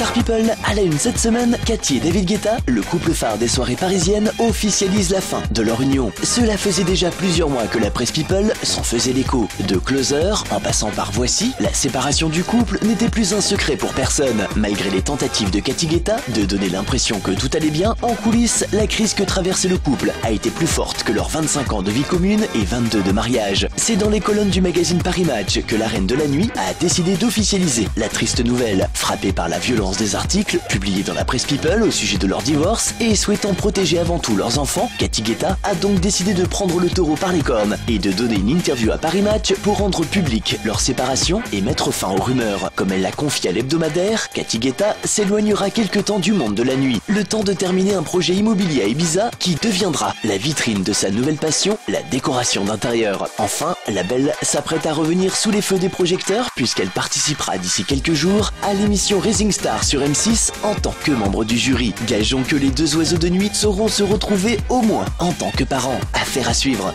Star People, à la une cette semaine, Cathy et David Guetta, le couple phare des soirées parisiennes, officialise la fin de leur union. Cela faisait déjà plusieurs mois que la presse People s'en faisait l'écho. De Closer, en passant par Voici, la séparation du couple n'était plus un secret pour personne. Malgré les tentatives de Cathy Guetta de donner l'impression que tout allait bien, en coulisses, la crise que traversait le couple a été plus forte que leurs 25 ans de vie commune et 22 de mariage. C'est dans les colonnes du magazine Paris Match que la reine de la nuit a décidé d'officialiser la triste nouvelle. Frappée par la violence des articles publiés dans la presse People au sujet de leur divorce et souhaitant protéger avant tout leurs enfants, Cathy Guetta a donc décidé de prendre le taureau par les cornes et de donner une interview à Paris Match pour rendre publique leur séparation et mettre fin aux rumeurs. Comme elle l'a confié à l'hebdomadaire, Cathy Guetta s'éloignera quelque temps du monde de la nuit, le temps de terminer un projet immobilier à Ibiza qui deviendra la vitrine de sa nouvelle passion, la décoration d'intérieur. Enfin, la belle s'apprête à revenir sous les feux des projecteurs puisqu'elle participera d'ici quelques jours à l'émission Rising Star sur M6 en tant que membre du jury. Gageons que les deux oiseaux de nuit sauront se retrouver au moins en tant que parents. Affaire à suivre.